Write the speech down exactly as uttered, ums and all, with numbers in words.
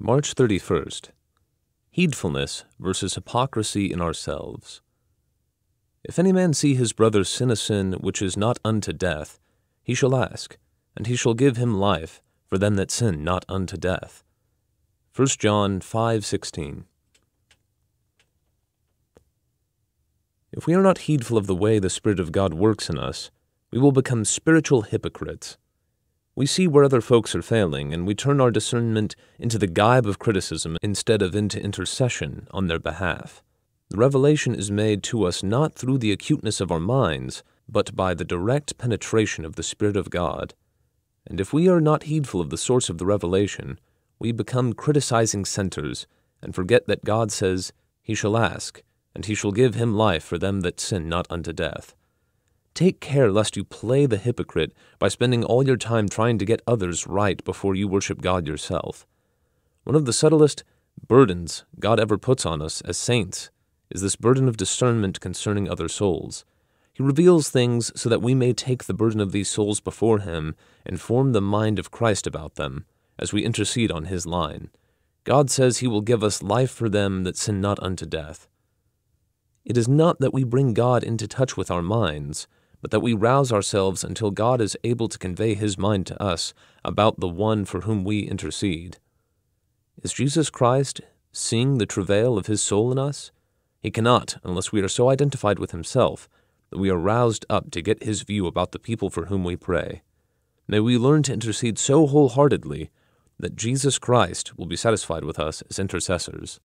March thirty-first. Heedfulness versus hypocrisy in ourselves. If any man see his brother sin a sin which is not unto death, he shall ask, and he shall give him life for them that sin not unto death. First John five sixteen. If we are not heedful of the way the Spirit of God works in us, we will become spiritual hypocrites. We see where other folks are failing, and we turn our discernment into the gibe of criticism instead of into intercession on their behalf. The revelation is made to us not through the acuteness of our minds, but by the direct penetration of the Spirit of God. And if we are not heedful of the source of the revelation, we become criticizing centers, and forget that God says, "He shall ask, and he shall give him life for them that sin not unto death." Take care lest you play the hypocrite by spending all your time trying to get others right before you worship God yourself. One of the subtlest burdens God ever puts on us as saints is this burden of discernment concerning other souls. He reveals things so that we may take the burden of these souls before him and form the mind of Christ about them as we intercede on his line. God says he will give us life for them that sin not unto death. It is not that we bring God into touch with our minds, but that we rouse ourselves until God is able to convey his mind to us about the one for whom we intercede. Is Jesus Christ seeing the travail of his soul in us? He cannot, unless we are so identified with himself that we are roused up to get his view about the people for whom we pray. May we learn to intercede so wholeheartedly that Jesus Christ will be satisfied with us as intercessors.